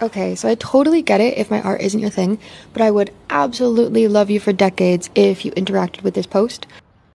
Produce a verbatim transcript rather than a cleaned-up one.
Okay, so I totally get it if my art isn't your thing, but I would absolutely love you for decades if you interacted with this post.